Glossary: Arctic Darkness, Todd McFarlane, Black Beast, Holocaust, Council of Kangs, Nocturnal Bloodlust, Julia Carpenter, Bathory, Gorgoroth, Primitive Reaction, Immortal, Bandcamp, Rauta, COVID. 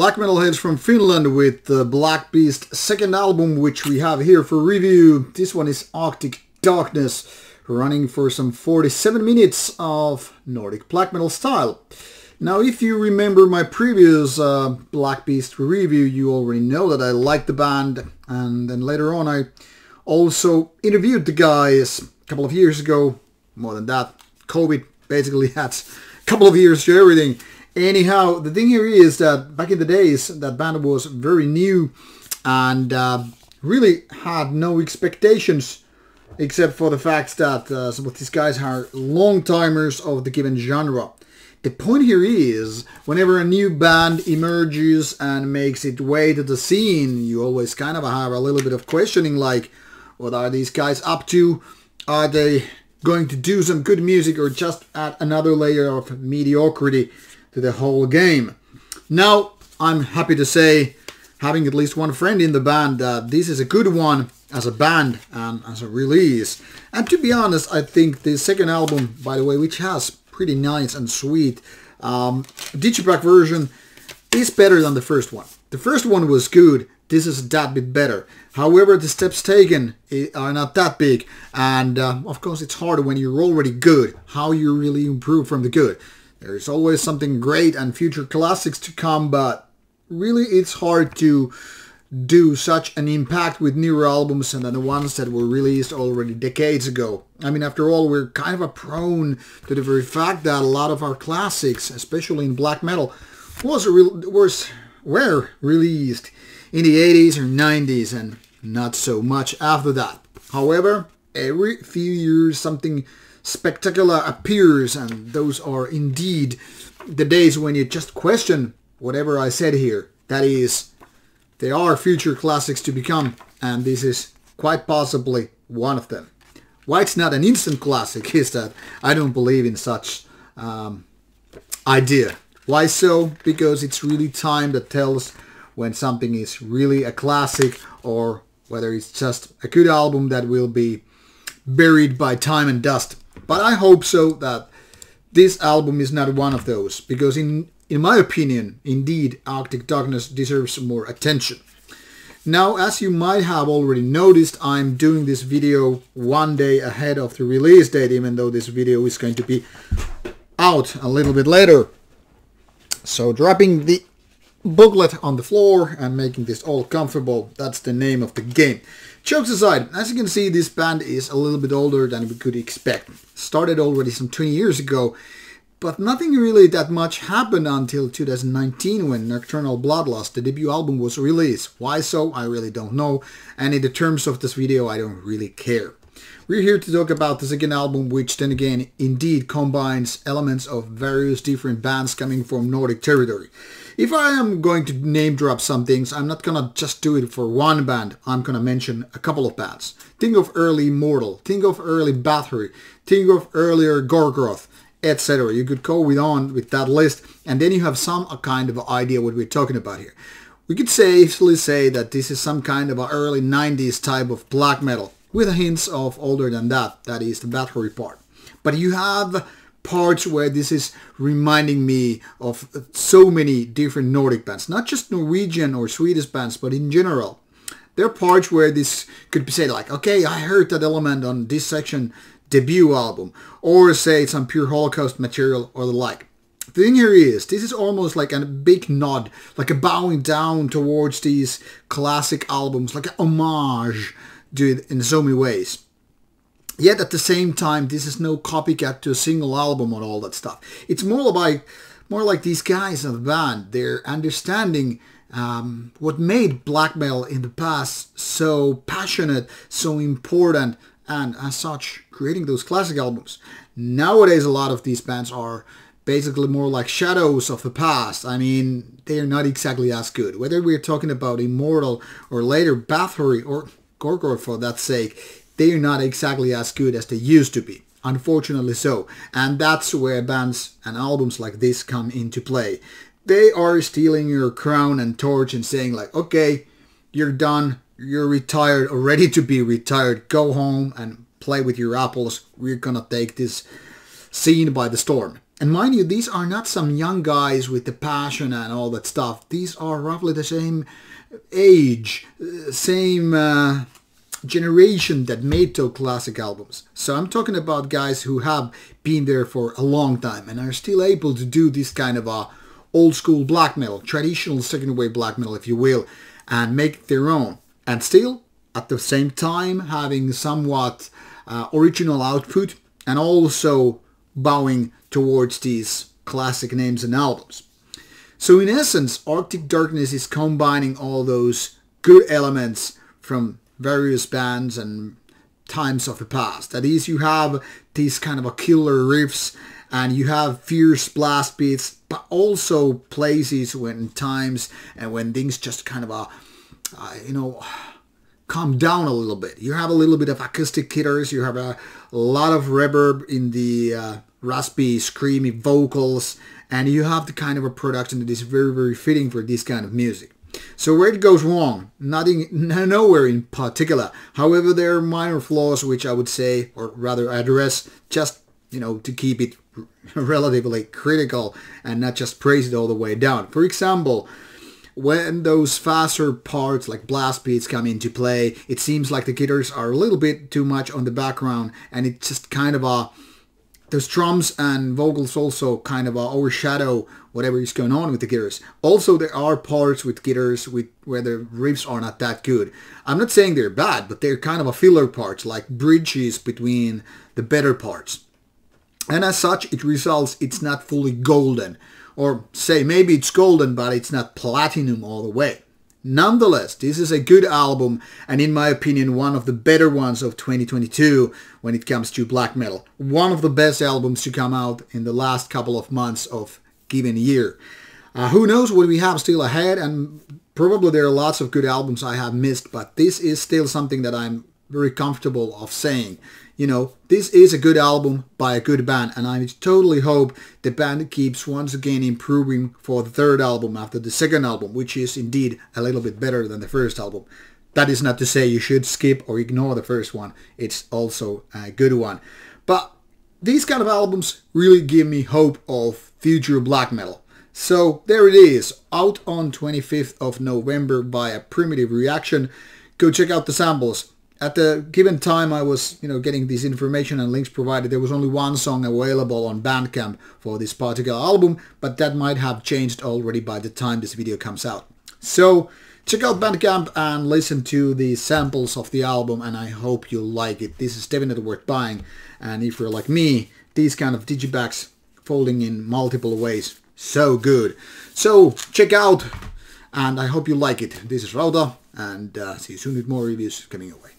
Black Metal Heads from Finland with the Black Beast second album, which we have here for review. This one is Arctic Darkness, running for some 47 minutes of Nordic Black Metal style. Now, if you remember my previous Black Beast review, you already know that I like the band, and then later on I also interviewed the guys a couple of years ago, more than that, COVID basically had a couple of years to everything. Anyhow, the thing here is that back in the days, that band was very new and really had no expectations, except for the fact that some of these guys are long-timers of the given genre. The point here is, whenever a new band emerges and makes its way to the scene, you always kind of have a little bit of questioning, like, what are these guys up to? Are they going to do some good music or just add another layer of mediocrity to the whole game? Now, I'm happy to say, having at least one friend in the band, that this is a good one as a band and as a release. And to be honest, I think the second album, by the way, which has pretty nice and sweet digipack version, is better than the first one. The first one was good, this is that bit better. However, the steps taken are not that big, and of course it's harder when you're already good, how you really improve from the good. There's always something great and future classics to come, but really it's hard to do such an impact with newer albums than the ones that were released already decades ago. I mean, after all, we're kind of prone to the very fact that a lot of our classics, especially in black metal, were released in the 80s or 90s and not so much after that. However, every few years something spectacular appears, and those are indeed the days when you just question whatever I said here. That is, there are future classics to become, and this is quite possibly one of them. Why it's not an instant classic is that I don't believe in such idea. Why so? Because it's really time that tells when something is really a classic or whether it's just a good album that will be buried by time and dust. But I hope so that this album is not one of those, because in my opinion, indeed, Arctic Darkness deserves more attention. Now, as you might have already noticed, I'm doing this video one day ahead of the release date, even though this video is going to be out a little bit later. So dropping the booklet on the floor and making this all comfortable, that's the name of the game. Jokes aside, as you can see, this band is a little bit older than we could expect. Started already some 20 years ago, but nothing really that much happened until 2019 when Nocturnal Bloodlust, the debut album, was released. Why so? I really don't know, and in the terms of this video I don't really care. We're here to talk about the second album, which then again indeed combines elements of various different bands coming from Nordic territory. If I am going to name drop some things, I'm not gonna just do it for one band, I'm gonna mention a couple of bands. Think of early Immortal, think of early Bathory, think of earlier Gorgoroth, etc. You could go on with that list, and then you have some kind of idea what we're talking about here. We could safely say that this is some kind of an early 90s type of black metal, with hints of older than that is the Bathory part. But you have parts where this is reminding me of so many different Nordic bands, not just Norwegian or Swedish bands, but in general. There are parts where this could be said like, okay, I heard that element on this section debut album, or say some pure Holocaust material or the like. The thing here is, this is almost like a big nod, like a bowing down towards these classic albums, like an homage do it in so many ways. Yet at the same time, this is no copycat to a single album or all that stuff. It's more like these guys in the band, they're understanding what made black metal in the past so passionate, so important, and as such creating those classic albums. Nowadays a lot of these bands are basically more like shadows of the past. I mean, they're not exactly as good. Whether we're talking about Immortal or later Bathory or Gorgoroth for that sake, they are not exactly as good as they used to be, unfortunately so. And that's where bands and albums like this come into play. They are stealing your crown and torch and saying like, okay, you're done, you're retired, or ready to be retired, go home and play with your apples, we're gonna take this scene by the storm. And mind you, these are not some young guys with the passion and all that stuff. These are roughly the same age, same generation that made those classic albums. So I'm talking about guys who have been there for a long time and are still able to do this kind of old school black metal, traditional second wave black metal, if you will, and make their own. And still, at the same time, having somewhat original output and also bowing towards these classic names and albums. So in essence, Arctic Darkness is combining all those good elements from various bands and times of the past. That is, you have these kind of killer riffs and you have fierce blast beats, but also places when times and when things just kind of you know, calm down a little bit. You have a little bit of acoustic guitars, you have a lot of reverb in the raspy, screamy vocals, and you have the kind of a production that is very, very fitting for this kind of music. So where it goes wrong, nowhere in particular. However, there are minor flaws which I would say, or rather address, just, you know, to keep it relatively critical and not just praise it all the way down. For example, when those faster parts like blast beats come into play, it seems like the guitars are a little bit too much on the background, and it just kind of those drums and vocals also kind of overshadow whatever is going on with the guitars. Also, there are parts with guitars where the riffs are not that good. I'm not saying they're bad, but they're kind of filler parts, like bridges between the better parts. And as such, it results it's not fully golden. Or say maybe it's golden, but it's not platinum all the way. Nonetheless, this is a good album, and in my opinion, one of the better ones of 2022 when it comes to black metal. One of the best albums to come out in the last couple of months of given year. Who knows what we have still ahead, and probably there are lots of good albums I have missed, but this is still something that I'm very comfortable of saying. You know, this is a good album by a good band, and I totally hope the band keeps once again improving for the third album after the second album, which is indeed a little bit better than the first album. That is not to say you should skip or ignore the first one. It's also a good one. But these kind of albums really give me hope of future black metal. So there it is, out on 25th of November by a Primitive Reaction. Go check out the samples. At the given time I was, you know, getting this information and links provided, there was only one song available on Bandcamp for this particular album, but that might have changed already by the time this video comes out. So check out Bandcamp and listen to the samples of the album, and I hope you'll like it. This is definitely worth buying, and if you're like me, these kind of digibags folding in multiple ways, so good. So check out, and I hope you like it. This is Rauta, and see you soon with more reviews coming your way.